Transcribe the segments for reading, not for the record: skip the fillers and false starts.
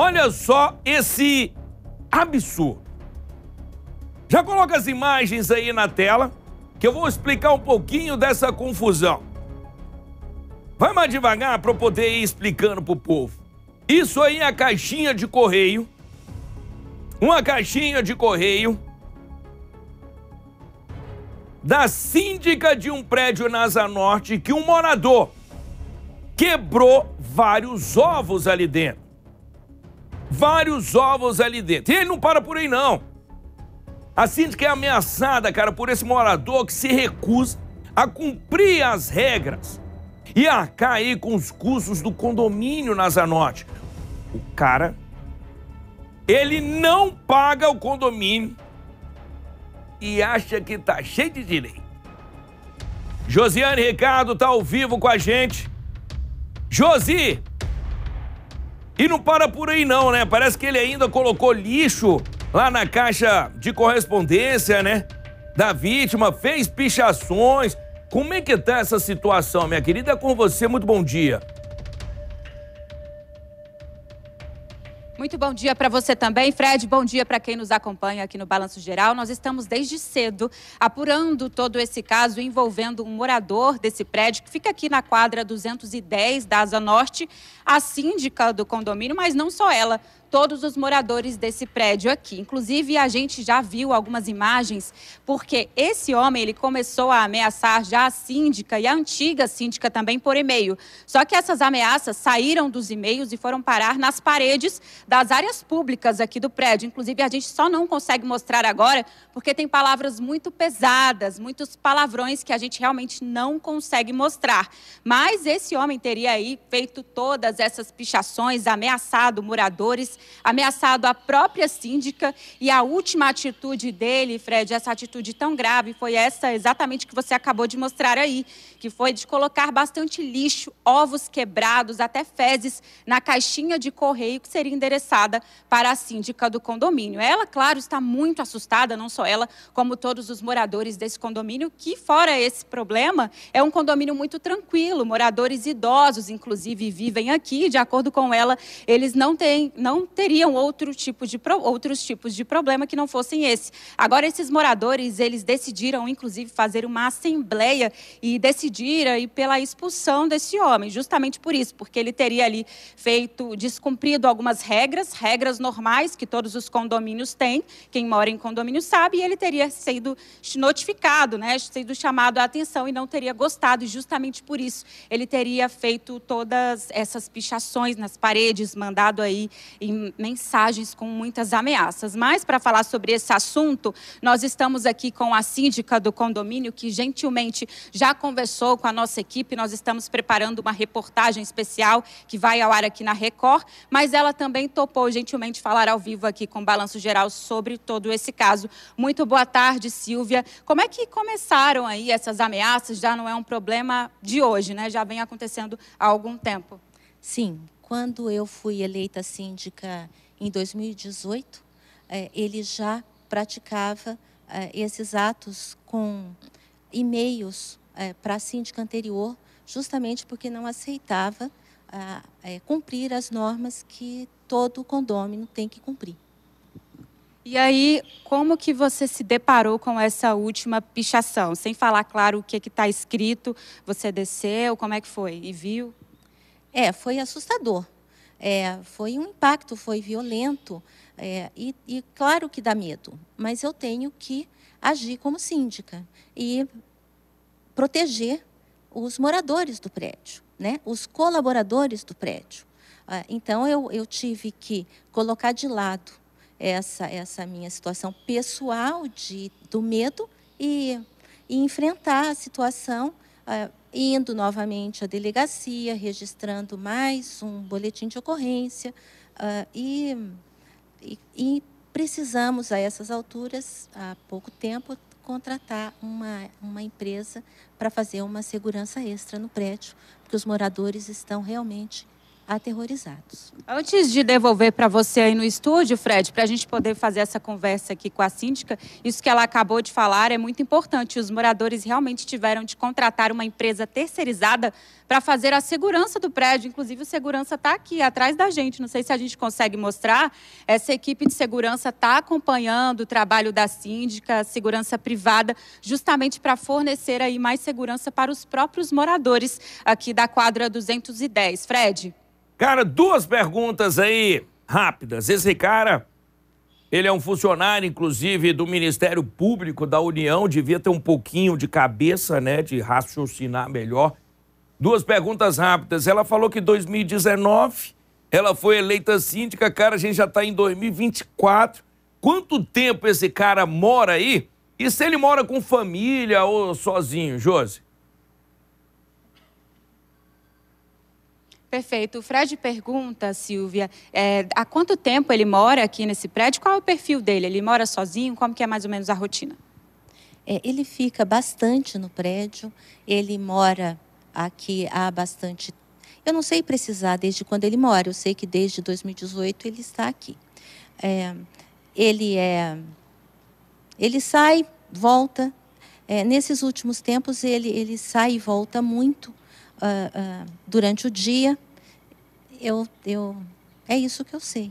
Olha só esse absurdo. Já coloca as imagens aí na tela, que eu vou explicar um pouquinho dessa confusão. Vai mais devagar para eu poder ir explicando para o povo. Isso aí é a caixinha de correio. Uma caixinha de correio da síndica de um prédio na Asa Norte, que um morador quebrou vários ovos ali dentro. Vários ovos ali dentro. E ele não para por aí, não. A síndica é ameaçada, cara, por esse morador que se recusa a cumprir as regras e arcar aí com os custos do condomínio na Asa Norte. O cara, ele não paga o condomínio e acha que tá cheio de direito. Josiane Ricardo tá ao vivo com a gente. Josi! E não para por aí não, né? Parece que ele ainda colocou lixo lá na caixa de correspondência, né? Da vítima, fez pichações. Como é que tá essa situação, minha querida? Com você, muito bom dia. Muito bom dia para você também, Fred. Bom dia para quem nos acompanha aqui no Balanço Geral. Nós estamos desde cedo apurando todo esse caso envolvendo um morador desse prédio que fica aqui na quadra 210 da Asa Norte, a síndica do condomínio, mas não só ela, todos os moradores desse prédio aqui. Inclusive, a gente já viu algumas imagens, porque esse homem, ele começou a ameaçar já a síndica e a antiga síndica também por e-mail. Só que essas ameaças saíram dos e-mails e foram parar nas paredes das áreas públicas aqui do prédio. Inclusive, a gente só não consegue mostrar agora, porque tem palavras muito pesadas, muitos palavrões que a gente realmente não consegue mostrar. Mas esse homem teria aí feito todas essas pichações, ameaçado moradores, ameaçado a própria síndica, e a última atitude dele, Fred, essa atitude tão grave, foi essa exatamente que você acabou de mostrar aí, que foi de colocar bastante lixo, ovos quebrados, até fezes na caixinha de correio que seria endereçada para a síndica do condomínio. Ela, claro, está muito assustada, não só ela, como todos os moradores desse condomínio, que fora esse problema, é um condomínio muito tranquilo, moradores idosos, inclusive, vivem aqui, de acordo com ela, eles não teriam outros tipos de problema que não fossem esse. Agora, esses moradores, eles decidiram, inclusive, fazer uma assembleia e decidiram ir pela expulsão desse homem, justamente por isso, porque ele teria ali descumprido algumas regras normais que todos os condomínios têm, quem mora em condomínio sabe, e ele teria sido notificado, né, sido chamado a atenção e não teria gostado, e justamente por isso ele teria feito todas essas pichações nas paredes, mandado aí em mensagens com muitas ameaças. Mas, para falar sobre esse assunto, nós estamos aqui com a síndica do condomínio, que gentilmente já conversou com a nossa equipe. Nós estamos preparando uma reportagem especial que vai ao ar aqui na Record, mas ela também topou gentilmente falar ao vivo aqui com o Balanço Geral sobre todo esse caso. Muito boa tarde, Silvia. Como é que começaram aí essas ameaças? Já não é um problema de hoje, né? Já vem acontecendo há algum tempo. Sim. Quando eu fui eleita síndica em 2018, ele já praticava esses atos com e-mails para a síndica anterior, justamente porque não aceitava cumprir as normas que todo condômino tem que cumprir. E aí, como que você se deparou com essa última pichação? Sem falar, claro, o que está escrito, você desceu, como é que foi? E viu? Foi assustador, foi um impacto, foi violento, e claro que dá medo, mas eu tenho que agir como síndica e proteger os moradores do prédio, né? Os colaboradores do prédio. Então, eu tive que colocar de lado essa minha situação pessoal do medo e enfrentar a situação, indo novamente à delegacia, registrando mais um boletim de ocorrência, e precisamos, a essas alturas, há pouco tempo, contratar uma empresa para fazer uma segurança extra no prédio, porque os moradores estão realmente aterrorizados. Antes de devolver para você aí no estúdio, Fred, para a gente poder fazer essa conversa aqui com a síndica, isso que ela acabou de falar é muito importante. Os moradores realmente tiveram de contratar uma empresa terceirizada para fazer a segurança do prédio. Inclusive, o segurança está aqui atrás da gente. Não sei se a gente consegue mostrar. Essa equipe de segurança está acompanhando o trabalho da síndica, segurança privada, justamente para fornecer aí mais segurança para os próprios moradores aqui da quadra 210. Fred? Cara, duas perguntas aí rápidas. Esse cara, ele é um funcionário, inclusive, do Ministério Público da União. Devia ter um pouquinho de cabeça, né, de raciocinar melhor. Duas perguntas rápidas. Ela falou que em 2019 ela foi eleita síndica. Cara, a gente já está em 2024. Quanto tempo esse cara mora aí? E se ele mora com família ou sozinho, Josi? Perfeito. O Fred pergunta, Silvia, há quanto tempo ele mora aqui nesse prédio? Qual é o perfil dele? Ele mora sozinho? Como que é mais ou menos a rotina? Ele fica bastante no prédio. Ele mora aqui há bastante... Eu não sei precisar desde quando ele mora. Eu sei que desde 2018 ele está aqui. Ele sai, volta. Nesses últimos tempos, ele sai e volta muito durante o dia. É isso que eu sei.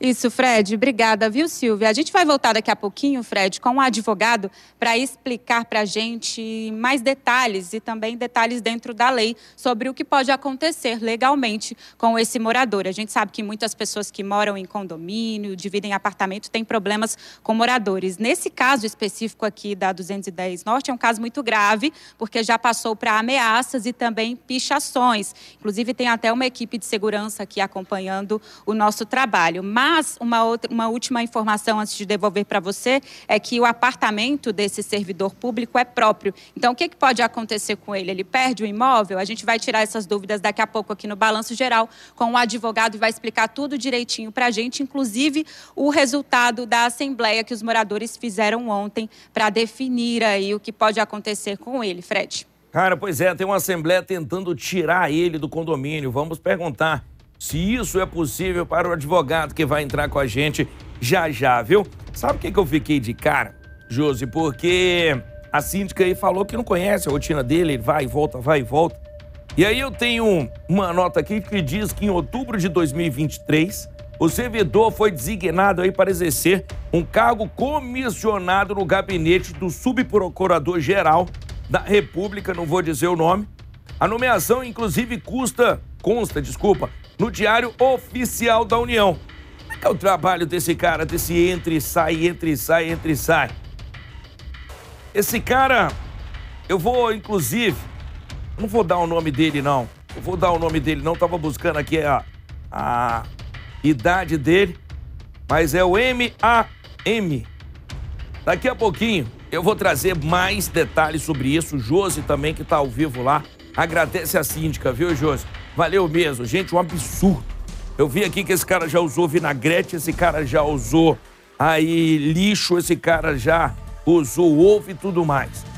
Isso, Fred. Obrigada, viu, Silvia? A gente vai voltar daqui a pouquinho, Fred, com um advogado para explicar para a gente mais detalhes e também detalhes dentro da lei sobre o que pode acontecer legalmente com esse morador. A gente sabe que muitas pessoas que moram em condomínio, dividem apartamento, têm problemas com moradores. Nesse caso específico aqui da 210 Norte, é um caso muito grave, porque já passou para ameaças e também pichações. Inclusive, tem até uma equipe de segurança aqui acompanhando o nosso trabalho. Mas uma última informação antes de devolver para você é que o apartamento desse servidor público é próprio. Então, o que pode acontecer com ele? Ele perde o imóvel? A gente vai tirar essas dúvidas daqui a pouco aqui no Balanço Geral com o advogado e vai explicar tudo direitinho para a gente, inclusive o resultado da assembleia que os moradores fizeram ontem para definir aí o que pode acontecer com ele. Fred? Cara, pois é, tem uma assembleia tentando tirar ele do condomínio. Vamos perguntar se isso é possível para o advogado que vai entrar com a gente já já, viu? Sabe o que eu fiquei de cara, Josi? Porque a síndica aí falou que não conhece a rotina dele, ele vai e volta, vai e volta. E aí eu tenho uma nota aqui que diz que em outubro de 2023, o servidor foi designado aí para exercer um cargo comissionado no gabinete do subprocurador-geral da República, não vou dizer o nome. A nomeação, inclusive, consta no Diário Oficial da União. Como é que é o trabalho desse cara, desse entra e sai, entra e sai, entra e sai? Esse cara, eu vou, inclusive, não vou dar o nome dele, não. Eu vou dar o nome dele, não. Tava buscando aqui a idade dele, mas é o MAM. Daqui a pouquinho eu vou trazer mais detalhes sobre isso. O Josi também, que tá ao vivo lá, agradece a síndica, viu, Josi? Valeu mesmo, gente, um absurdo. Eu vi aqui que esse cara já usou vinagrete, esse cara já usou aí lixo, esse cara já usou ovo e tudo mais.